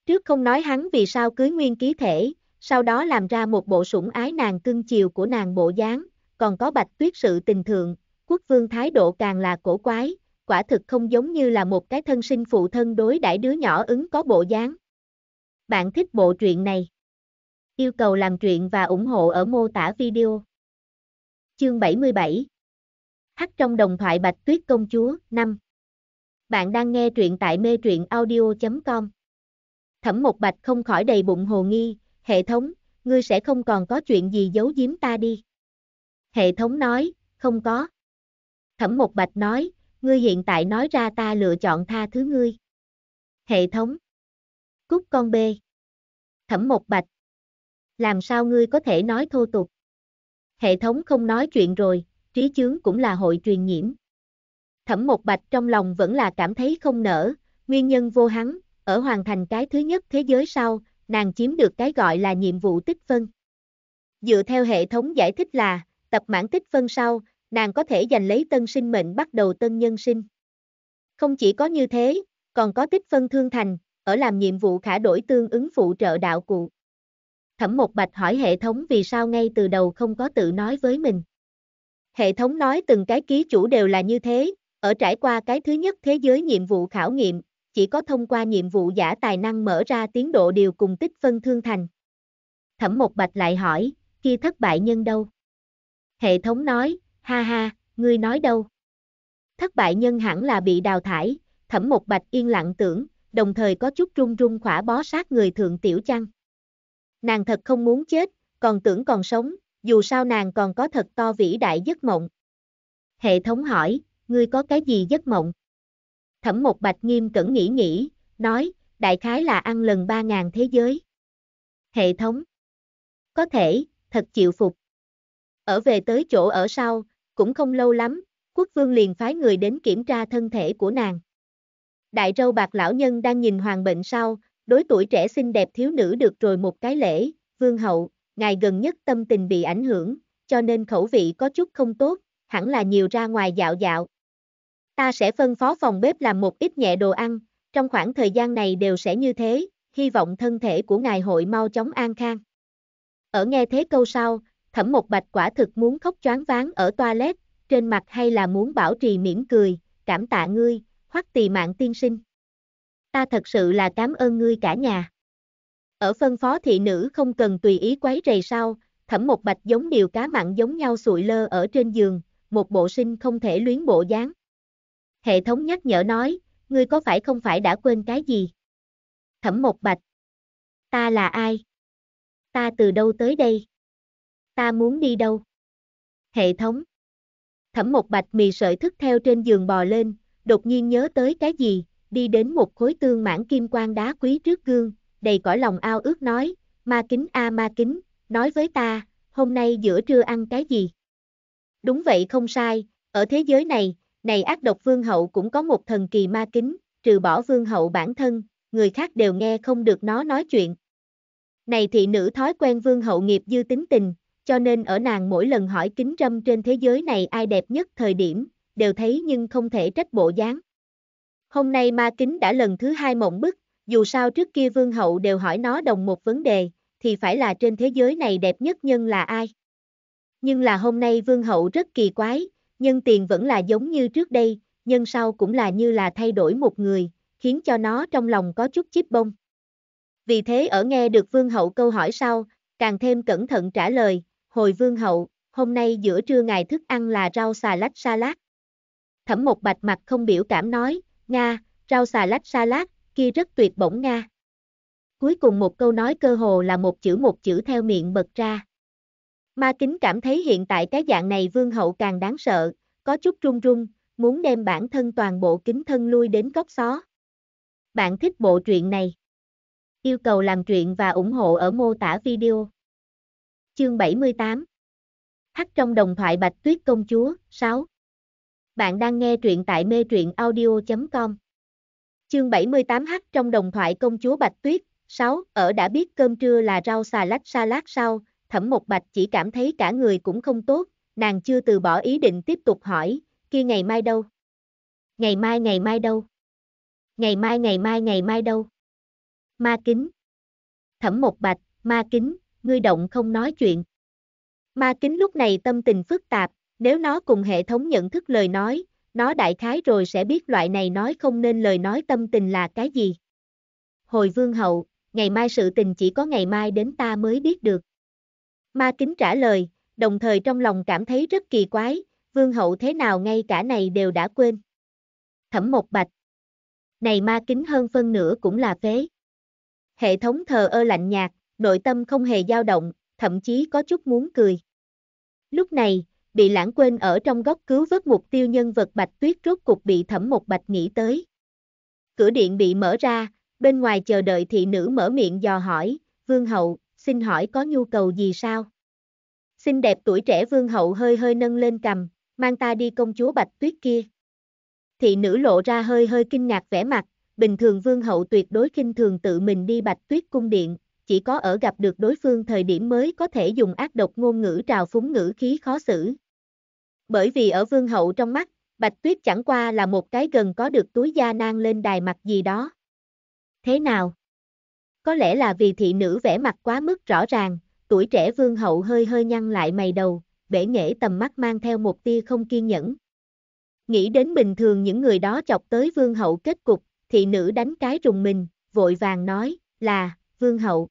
Trước không nói hắn vì sao cưới nguyên ký thể, sau đó làm ra một bộ sủng ái nàng cưng chiều của nàng bộ dáng, còn có Bạch Tuyết sự tình thượng, quốc vương thái độ càng là cổ quái, quả thực không giống như là một cái thân sinh phụ thân đối đãi đứa nhỏ ứng có bộ dáng. Bạn thích bộ truyện này? Yêu cầu làm truyện và ủng hộ ở mô tả video. Chương bảy mươi bảy Hắc trong đồng thoại Bạch Tuyết công chúa, năm. Bạn đang nghe truyện tại metruyenaudio chấm com. Thẩm Một Bạch không khỏi đầy bụng hồ nghi, hệ thống, ngươi sẽ không còn có chuyện gì giấu giếm ta đi. Hệ thống nói, không có. Thẩm Một Bạch nói, ngươi hiện tại nói ra ta lựa chọn tha thứ ngươi. Hệ thống. Cút con bê. Thẩm Một Bạch. Làm sao ngươi có thể nói thô tục? Hệ thống không nói chuyện rồi, trí chướng cũng là hội truyền nhiễm. Thẩm Một Bạch trong lòng vẫn là cảm thấy không nỡ, nguyên nhân vô hắn, ở hoàn thành cái thứ nhất thế giới sau, nàng chiếm được cái gọi là nhiệm vụ tích phân. Dựa theo hệ thống giải thích là, tập mãn tích phân sau, nàng có thể giành lấy tân sinh mệnh bắt đầu tân nhân sinh. Không chỉ có như thế, còn có tích phân thương thành, ở làm nhiệm vụ khả đổi tương ứng phụ trợ đạo cụ. Thẩm Một Bạch hỏi hệ thống vì sao ngay từ đầu không có tự nói với mình. Hệ thống nói từng cái ký chủ đều là như thế, ở trải qua cái thứ nhất thế giới nhiệm vụ khảo nghiệm, chỉ có thông qua nhiệm vụ giả tài năng mở ra tiến độ điều cùng tích phân thương thành. Thẩm Một Bạch lại hỏi, kia thất bại nhân đâu? Hệ thống nói, ha ha, ngươi nói đâu? Thất bại nhân hẳn là bị đào thải, Thẩm Một Bạch yên lặng tưởng, đồng thời có chút run run khỏa bó sát người thượng tiểu chăng. Nàng thật không muốn chết, còn tưởng còn sống, dù sao nàng còn có thật to vĩ đại giấc mộng. Hệ thống hỏi, ngươi có cái gì giấc mộng? Thẩm Một Bạch nghiêm cẩn nghĩ nghĩ, nói, đại khái là ăn lần ba nghìn thế giới. Hệ thống. Có thể, thật chịu phục. Ở về tới chỗ ở sau, cũng không lâu lắm, quốc vương liền phái người đến kiểm tra thân thể của nàng. Đại râu bạc lão nhân đang nhìn hoàng bệnh sau, đối tuổi trẻ xinh đẹp thiếu nữ được rồi một cái lễ, vương hậu, ngài gần nhất tâm tình bị ảnh hưởng, cho nên khẩu vị có chút không tốt, hẳn là nhiều ra ngoài dạo dạo. Ta sẽ phân phó phòng bếp làm một ít nhẹ đồ ăn, trong khoảng thời gian này đều sẽ như thế, hy vọng thân thể của ngài hội mau chóng an khang. Ở nghe thế câu sau, Thẩm Một Bạch quả thực muốn khóc choáng váng ở toilet, trên mặt hay là muốn bảo trì mỉm cười, cảm tạ ngươi, Hoắc Tỳ Mạn tiên sinh. Ta thật sự là cảm ơn ngươi cả nhà. Ở phân phó thị nữ không cần tùy ý quấy rầy sau, Thẩm Một Bạch giống điều cá mặn giống nhau sụi lơ ở trên giường, một bộ sinh không thể luyến bộ dáng. Hệ thống nhắc nhở nói, ngươi có phải không phải đã quên cái gì? Thẩm Mộc Bạch. Ta là ai? Ta từ đâu tới đây? Ta muốn đi đâu? Hệ thống. Thẩm Mộc Bạch mì sợi thức theo trên giường bò lên, đột nhiên nhớ tới cái gì, đi đến một khối tương mãn kim quang đá quý trước gương, đầy cõi lòng ao ước nói, ma kính a à ma kính, nói với ta, hôm nay giữa trưa ăn cái gì? Đúng vậy không sai, ở thế giới này, này ác độc vương hậu cũng có một thần kỳ ma kính, trừ bỏ vương hậu bản thân, người khác đều nghe không được nó nói chuyện. Này thị nữ thói quen vương hậu nghiệp dư tính tình, cho nên ở nàng mỗi lần hỏi kính râm trên thế giới này ai đẹp nhất thời điểm, đều thấy nhưng không thể trách bộ dáng. Hôm nay ma kính đã lần thứ hai mộng bức, dù sao trước kia vương hậu đều hỏi nó đồng một vấn đề, thì phải là trên thế giới này đẹp nhất nhân là ai. Nhưng là hôm nay vương hậu rất kỳ quái, nhân tiền vẫn là giống như trước đây, nhân sau cũng là như là thay đổi một người, khiến cho nó trong lòng có chút chíp bông. Vì thế ở nghe được vương hậu câu hỏi sau, càng thêm cẩn thận trả lời, hồi vương hậu, hôm nay giữa trưa ngài thức ăn là rau xà lách sa lát. Thẩm Mộc Bạch mặt không biểu cảm nói, Nga, rau xà lách sa lát, kia rất tuyệt bổng Nga. Cuối cùng một câu nói cơ hồ là một chữ một chữ theo miệng bật ra. Ma kính cảm thấy hiện tại cái dạng này vương hậu càng đáng sợ, có chút run run, muốn đem bản thân toàn bộ kính thân lui đến góc xó. Bạn thích bộ truyện này? Yêu cầu làm truyện và ủng hộ ở mô tả video. Chương bảy mươi tám. Hắc trong đồng thoại Bạch Tuyết công chúa, sáu. Bạn đang nghe truyện tại metruyenaudio chấm com. Chương bảy mươi tám Hắc trong đồng thoại công chúa Bạch Tuyết, sáu. Ở đã biết cơm trưa là rau xà lách sa lát sau, Thẩm Mộc Bạch chỉ cảm thấy cả người cũng không tốt, nàng chưa từ bỏ ý định tiếp tục hỏi, kia ngày mai đâu? Ngày mai ngày mai đâu? Ngày mai ngày mai ngày mai đâu? Ma kính. Thẩm Mộc Bạch, ma kính, ngươi động không nói chuyện. Ma kính lúc này tâm tình phức tạp, nếu nó cùng hệ thống nhận thức lời nói, nó đại khái rồi sẽ biết loại này nói không nên lời nói tâm tình là cái gì. Hồi vương hậu, ngày mai sự tình chỉ có ngày mai đến ta mới biết được. Ma kính trả lời, đồng thời trong lòng cảm thấy rất kỳ quái, vương hậu thế nào ngay cả này đều đã quên. Thẩm Mộc Bạch. Này ma kính hơn phân nửa cũng là phế. Hệ thống thờ ơ lạnh nhạt, nội tâm không hề dao động, thậm chí có chút muốn cười. Lúc này, bị lãng quên ở trong góc cứu vớt mục tiêu nhân vật Bạch Tuyết rốt cục bị Thẩm Mộc Bạch nghĩ tới. Cửa điện bị mở ra, bên ngoài chờ đợi thị nữ mở miệng dò hỏi, vương hậu, xin hỏi có nhu cầu gì sao? Xinh đẹp tuổi trẻ vương hậu hơi hơi nâng lên cằm, mang ta đi công chúa Bạch Tuyết kia. Thị nữ lộ ra hơi hơi kinh ngạc vẻ mặt, bình thường vương hậu tuyệt đối khinh thường tự mình đi Bạch Tuyết cung điện, chỉ có ở gặp được đối phương thời điểm mới có thể dùng ác độc ngôn ngữ trào phúng ngữ khí khó xử. Bởi vì ở vương hậu trong mắt, Bạch Tuyết chẳng qua là một cái gần có được túi da nang lên đài mặt gì đó. Thế nào? Có lẽ là vì thị nữ vẻ mặt quá mức rõ ràng, tuổi trẻ vương hậu hơi hơi nhăn lại mày đầu, bể nghệ tầm mắt mang theo một tia không kiên nhẫn. Nghĩ đến bình thường những người đó chọc tới vương hậu kết cục, thị nữ đánh cái rùng mình, vội vàng nói, là, vương hậu.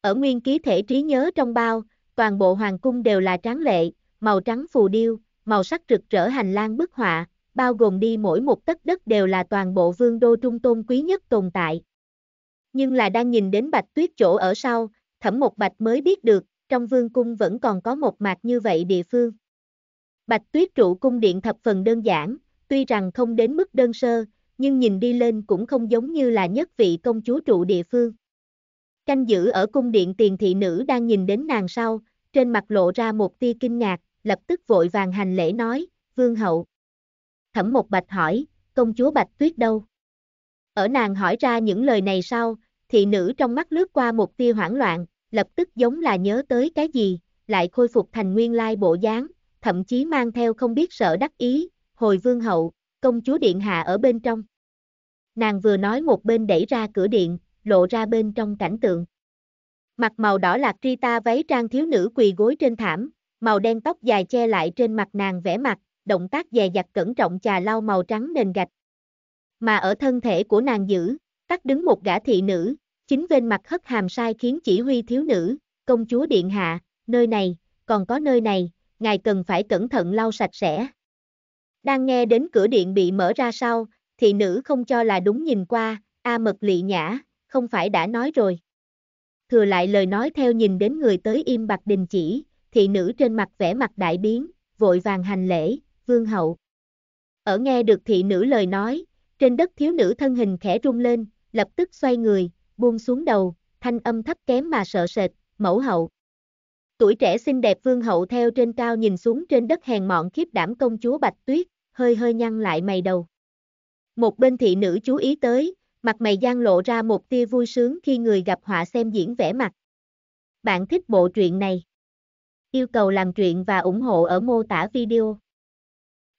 Ở nguyên ký thể trí nhớ trong bao, toàn bộ hoàng cung đều là tráng lệ, màu trắng phù điêu, màu sắc rực rỡ hành lang bức họa, bao gồm đi mỗi một tấc đất đều là toàn bộ vương đô trung tôn quý nhất tồn tại. Nhưng là đang nhìn đến Bạch Tuyết chỗ ở sau, Thẩm Mộc Bạch mới biết được, trong vương cung vẫn còn có một mạc như vậy địa phương. Bạch Tuyết trụ cung điện thập phần đơn giản, tuy rằng không đến mức đơn sơ, nhưng nhìn đi lên cũng không giống như là nhất vị công chúa trụ địa phương. Canh giữ ở cung điện tiền thị nữ đang nhìn đến nàng sau, trên mặt lộ ra một tia kinh ngạc, lập tức vội vàng hành lễ nói, vương hậu. Thẩm Mộc Bạch hỏi, công chúa Bạch Tuyết đâu? Ở nàng hỏi ra những lời này sau, thị nữ trong mắt lướt qua một tia hoảng loạn, lập tức giống là nhớ tới cái gì, lại khôi phục thành nguyên lai bộ dáng, thậm chí mang theo không biết sợ đắc ý, hồi vương hậu, công chúa điện hạ ở bên trong. Nàng vừa nói một bên đẩy ra cửa điện, lộ ra bên trong cảnh tượng. Mặc màu đỏ lạc rita váy trang thiếu nữ quỳ gối trên thảm, màu đen tóc dài che lại trên mặt nàng vẻ mặt, động tác dè dặt cẩn trọng chà lau màu trắng nền gạch. Mà ở thân thể của nàng giữ, tắt đứng một gã thị nữ, chính bên mặt hất hàm sai khiến chỉ huy thiếu nữ, công chúa điện hạ, nơi này, còn có nơi này, ngài cần phải cẩn thận lau sạch sẽ. Đang nghe đến cửa điện bị mở ra sau, thị nữ không cho là đúng nhìn qua, a mật lị nhã, không phải đã nói rồi. Thừa lại lời nói theo nhìn đến người tới Im Bạc Đình chỉ, thị nữ trên mặt vẻ mặt đại biến, vội vàng hành lễ, vương hậu. Ở nghe được thị nữ lời nói, trên đất thiếu nữ thân hình khẽ rung lên, lập tức xoay người, buông xuống đầu, thanh âm thấp kém mà sợ sệt, mẫu hậu. Tuổi trẻ xinh đẹp vương hậu theo trên cao nhìn xuống trên đất hèn mọn khiếp đảm công chúa Bạch Tuyết, hơi hơi nhăn lại mày đầu. Một bên thị nữ chú ý tới, mặt mày gian lộ ra một tia vui sướng khi người gặp họa xem diễn vẻ mặt. Bạn thích bộ truyện này? Yêu cầu làm truyện và ủng hộ ở mô tả video.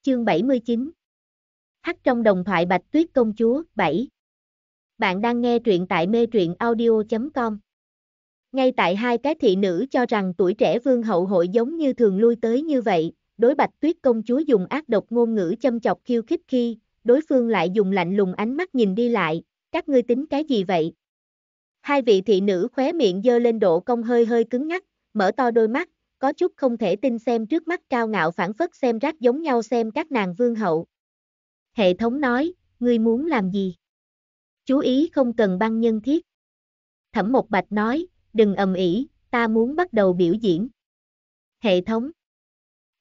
Chương bảy mươi chín Hắc trong đồng thoại Bạch Tuyết công chúa bảy. Bạn đang nghe truyện tại metruyenaudio chấm com. Ngay tại hai cái thị nữ cho rằng tuổi trẻ vương hậu hội giống như thường lui tới như vậy, đối Bạch Tuyết công chúa dùng ác độc ngôn ngữ châm chọc khiêu khích khi, đối phương lại dùng lạnh lùng ánh mắt nhìn đi lại, các ngươi tính cái gì vậy? Hai vị thị nữ khóe miệng giơ lên độ cong hơi hơi cứng ngắc, mở to đôi mắt, có chút không thể tin xem trước mắt cao ngạo phảng phất xem rác giống nhau xem các nàng vương hậu. Hệ thống nói, ngươi muốn làm gì? Chú ý không cần băng nhân thiết. Thẩm Mộc Bạch nói, đừng ầm ĩ, ta muốn bắt đầu biểu diễn. Hệ thống.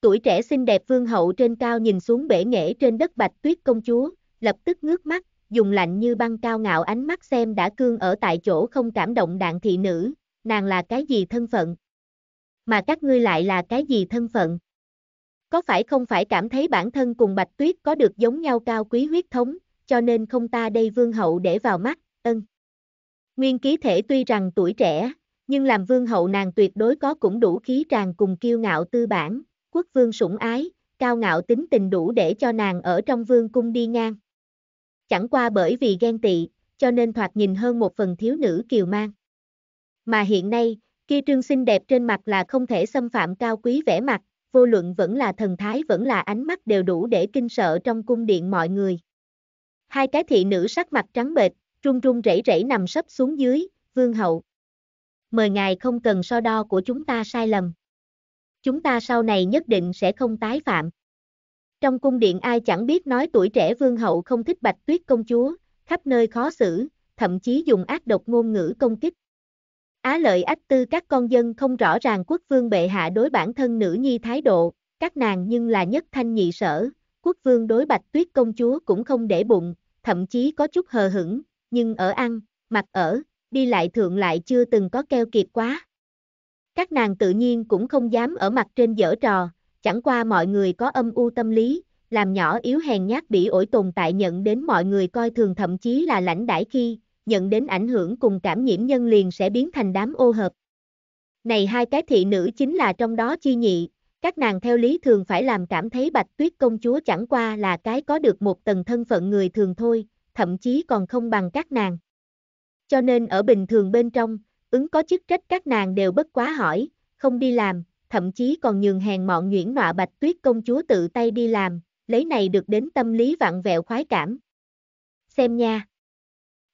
Tuổi trẻ xinh đẹp vương hậu trên cao nhìn xuống bể nghệ trên đất Bạch Tuyết công chúa, lập tức ngước mắt, dùng lạnh như băng cao ngạo ánh mắt xem đã cương ở tại chỗ không cảm động đạn thị nữ, nàng là cái gì thân phận? Mà các ngươi lại là cái gì thân phận? Có phải không phải cảm thấy bản thân cùng Bạch Tuyết có được giống nhau cao quý huyết thống, cho nên không ta đây vương hậu để vào mắt, ân. Nguyên ký thể tuy rằng tuổi trẻ, nhưng làm vương hậu nàng tuyệt đối có cũng đủ khí tràn cùng kiêu ngạo tư bản, quốc vương sủng ái, cao ngạo tính tình đủ để cho nàng ở trong vương cung đi ngang. Chẳng qua bởi vì ghen tị, cho nên thoạt nhìn hơn một phần thiếu nữ kiều mang. Mà hiện nay, kia trương xinh đẹp trên mặt là không thể xâm phạm cao quý vẻ mặt, vô luận vẫn là thần thái vẫn là ánh mắt đều đủ để kinh sợ trong cung điện mọi người. Hai cái thị nữ sắc mặt trắng bệch, run run rẩy rẩy nằm sấp xuống dưới, vương hậu. Mời ngài không cần so đo của chúng ta sai lầm. Chúng ta sau này nhất định sẽ không tái phạm. Trong cung điện ai chẳng biết nói tuổi trẻ vương hậu không thích Bạch Tuyết công chúa, khắp nơi khó xử, thậm chí dùng ác độc ngôn ngữ công kích. Á lợi ách tư các con dân không rõ ràng quốc vương bệ hạ đối bản thân nữ nhi thái độ, các nàng nhưng là nhất thanh nhị sở, quốc vương đối Bạch Tuyết công chúa cũng không để bụng, thậm chí có chút hờ hững, nhưng ở ăn, mặc ở, đi lại thượng lại chưa từng có keo kiệt quá. Các nàng tự nhiên cũng không dám ở mặt trên giở trò, chẳng qua mọi người có âm u tâm lý, làm nhỏ yếu hèn nhát bỉ ổi tồn tại nhận đến mọi người coi thường thậm chí là lãnh đãi khi, nhận đến ảnh hưởng cùng cảm nhiễm nhân liền sẽ biến thành đám ô hợp. Này hai cái thị nữ chính là trong đó chi nhị, các nàng theo lý thường phải làm cảm thấy Bạch Tuyết công chúa chẳng qua là cái có được một tầng thân phận người thường thôi, thậm chí còn không bằng các nàng. Cho nên ở bình thường bên trong, ứng có chức trách các nàng đều bất quá hỏi, không đi làm, thậm chí còn nhường hèn mọn nhuyễn nọa Bạch Tuyết công chúa tự tay đi làm, lấy này được đến tâm lý vặn vẹo khoái cảm. Xem nha.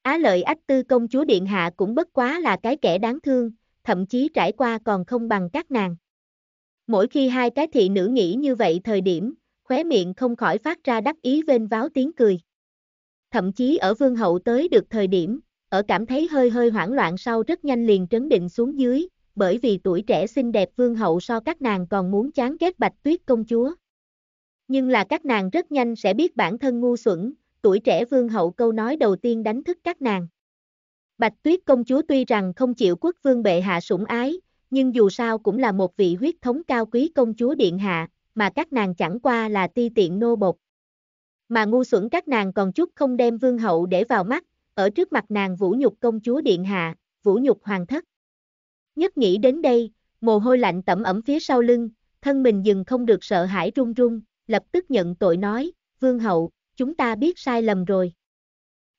Á lợi ách tư công chúa điện hạ cũng bất quá là cái kẻ đáng thương, thậm chí trải qua còn không bằng các nàng. Mỗi khi hai cái thị nữ nghĩ như vậy thời điểm, khóe miệng không khỏi phát ra đắc ý vênh váo tiếng cười. Thậm chí ở vương hậu tới được thời điểm, ở cảm thấy hơi hơi hoảng loạn sau rất nhanh liền trấn định xuống dưới, bởi vì tuổi trẻ xinh đẹp vương hậu so các nàng còn muốn chán ghét Bạch Tuyết công chúa. Nhưng là các nàng rất nhanh sẽ biết bản thân ngu xuẩn, tuổi trẻ vương hậu câu nói đầu tiên đánh thức các nàng. Bạch Tuyết công chúa tuy rằng không chịu quốc vương bệ hạ sủng ái, nhưng dù sao cũng là một vị huyết thống cao quý công chúa điện hạ, mà các nàng chẳng qua là ti tiện nô bộc. Mà ngu xuẩn các nàng còn chút không đem vương hậu để vào mắt, ở trước mặt nàng vũ nhục công chúa điện hạ, vũ nhục hoàng thất. Nhất nghĩ đến đây, mồ hôi lạnh tẩm ẩm phía sau lưng, thân mình dừng không được sợ hãi run run, lập tức nhận tội nói, vương hậu, chúng ta biết sai lầm rồi.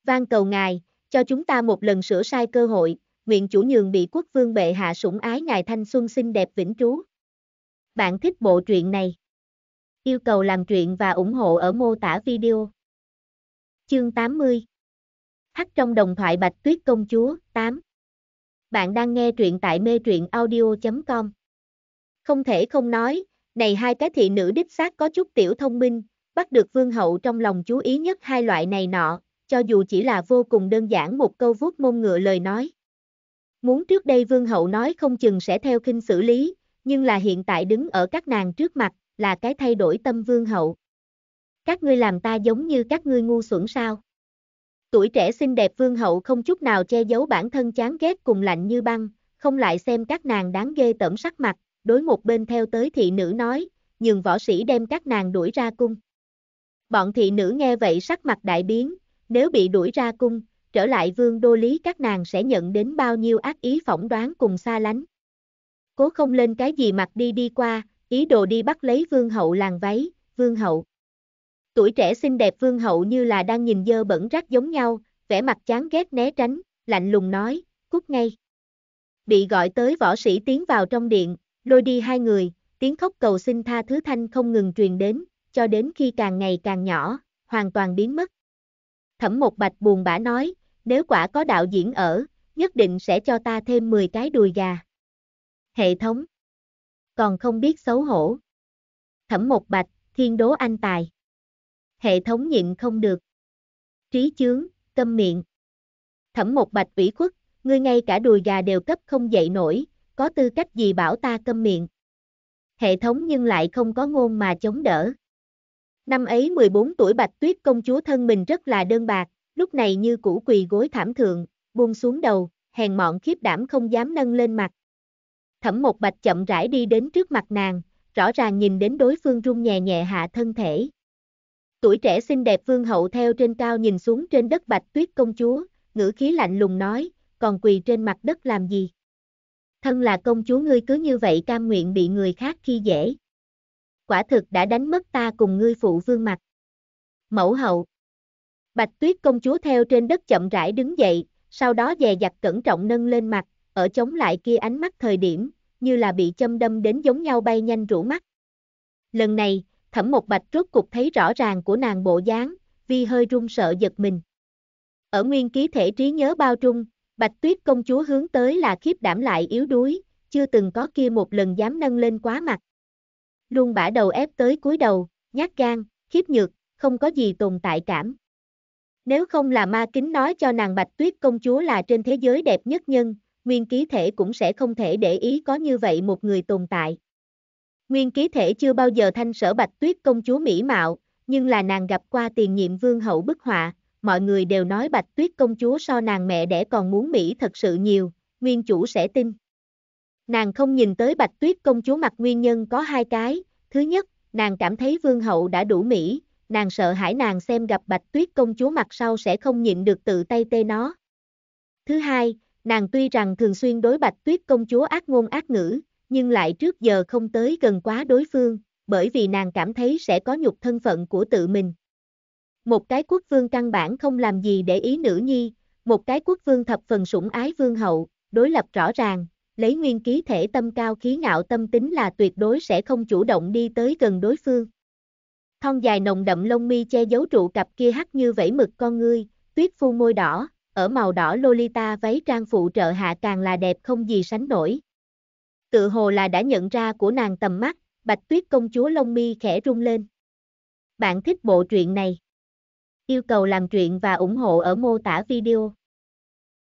Van cầu ngài, cho chúng ta một lần sửa sai cơ hội, nguyện chủ nhường bị quốc vương bệ hạ sủng ái ngài thanh xuân xinh đẹp vĩnh trú. Bạn thích bộ truyện này? Yêu cầu làm truyện và ủng hộ ở mô tả video. Chương tám mươi Hắc trong đồng thoại Bạch Tuyết công chúa tám. Bạn đang nghe truyện tại metruyenaudio chấm com. Không thể không nói, này hai cái thị nữ đích xác có chút tiểu thông minh, bắt được vương hậu trong lòng chú ý nhất hai loại này nọ, cho dù chỉ là vô cùng đơn giản một câu vuốt mông ngựa lời nói. Muốn trước đây vương hậu nói không chừng sẽ theo khinh xử lý, nhưng là hiện tại đứng ở các nàng trước mặt, là cái thay đổi tâm vương hậu. Các ngươi làm ta giống như các ngươi ngu xuẩn sao? Tuổi trẻ xinh đẹp vương hậu không chút nào che giấu bản thân chán ghét cùng lạnh như băng, không lại xem các nàng đáng ghê tởm sắc mặt, đối một bên theo tới thị nữ nói, nhường võ sĩ đem các nàng đuổi ra cung. Bọn thị nữ nghe vậy sắc mặt đại biến, nếu bị đuổi ra cung, trở lại vương đô lý các nàng sẽ nhận đến bao nhiêu ác ý phỏng đoán cùng xa lánh. Cố không lên cái gì mặt đi đi qua, ý đồ đi bắt lấy vương hậu làng váy, vương hậu. Tuổi trẻ xinh đẹp vương hậu như là đang nhìn dơ bẩn rác giống nhau, vẻ mặt chán ghét né tránh, lạnh lùng nói, cút ngay. Bị gọi tới võ sĩ tiến vào trong điện, lôi đi hai người, tiếng khóc cầu xin tha thứ thanh không ngừng truyền đến, cho đến khi càng ngày càng nhỏ, hoàn toàn biến mất. Thẩm Mộc Bạch buồn bã nói, nếu quả có đạo diễn ở, nhất định sẽ cho ta thêm mười cái đùi gà. Hệ thống. Còn không biết xấu hổ. Thẩm Mộc Bạch, thiên đố anh tài. Hệ thống nhịn không được. Trí chướng, câm miệng. Thẩm Mộc Bạch ủy khuất, ngươi ngay cả đùi gà đều cấp không dậy nổi, có tư cách gì bảo ta câm miệng. Hệ thống nhưng lại không có ngôn mà chống đỡ. Năm ấy mười bốn tuổi Bạch Tuyết công chúa thân mình rất là đơn bạc, lúc này như cũ quỳ gối thảm thượng, buông xuống đầu, hèn mọn khiếp đảm không dám nâng lên mặt. Thẩm Mộc Bạch chậm rãi đi đến trước mặt nàng, rõ ràng nhìn đến đối phương run nhẹ nhẹ hạ thân thể. Tuổi trẻ xinh đẹp vương hậu theo trên cao nhìn xuống trên đất Bạch Tuyết công chúa, ngữ khí lạnh lùng nói, còn quỳ trên mặt đất làm gì? Thân là công chúa ngươi cứ như vậy cam nguyện bị người khác khi dễ. Quả thực đã đánh mất ta cùng ngươi phụ vương mặt. Mẫu hậu. Bạch Tuyết công chúa theo trên đất chậm rãi đứng dậy, sau đó dè dặt cẩn trọng nâng lên mặt, ở chống lại kia ánh mắt thời điểm, như là bị châm đâm đến giống nhau bay nhanh rũ mắt. Lần này, Thẩm Mộc Bạch rốt cục thấy rõ ràng của nàng bộ dáng, vì hơi run sợ giật mình. Ở nguyên ký thể trí nhớ bao trung, Bạch Tuyết công chúa hướng tới là khiếp đảm lại yếu đuối, chưa từng có kia một lần dám nâng lên quá mặt. Luôn bả đầu ép tới cúi đầu, nhát gan, khiếp nhược, không có gì tồn tại cảm. Nếu không là ma kính nói cho nàng Bạch Tuyết công chúa là trên thế giới đẹp nhất nhân, nguyên ký thể cũng sẽ không thể để ý có như vậy một người tồn tại. Nguyên ký thể chưa bao giờ thanh sở Bạch Tuyết công chúa mỹ mạo, nhưng là nàng gặp qua tiền nhiệm vương hậu bức họa, mọi người đều nói Bạch Tuyết công chúa so nàng mẹ đẻ còn muốn mỹ thật sự nhiều, nguyên chủ sẽ tin. Nàng không nhìn tới Bạch Tuyết công chúa mặt nguyên nhân có hai cái, thứ nhất, nàng cảm thấy vương hậu đã đủ mỹ, nàng sợ hãi nàng xem gặp Bạch Tuyết công chúa mặt sau sẽ không nhịn được tự tay tê nó. Thứ hai, nàng tuy rằng thường xuyên đối Bạch Tuyết công chúa ác ngôn ác ngữ, nhưng lại trước giờ không tới gần quá đối phương, bởi vì nàng cảm thấy sẽ có nhục thân phận của tự mình. Một cái quốc vương căn bản không làm gì để ý nữ nhi, một cái quốc vương thập phần sủng ái vương hậu, đối lập rõ ràng, lấy nguyên ký thể tâm cao khí ngạo tâm tính là tuyệt đối sẽ không chủ động đi tới gần đối phương. Thon dài nồng đậm lông mi che giấu trụ cặp kia hắt như vẫy mực con ngươi, tuyết phu môi đỏ, ở màu đỏ Lolita váy trang phụ trợ hạ càng là đẹp không gì sánh nổi. Tự hồ là đã nhận ra của nàng tầm mắt, Bạch Tuyết công chúa lông mi khẽ rung lên. Bạn thích bộ truyện này? Yêu cầu làm truyện và ủng hộ ở mô tả video.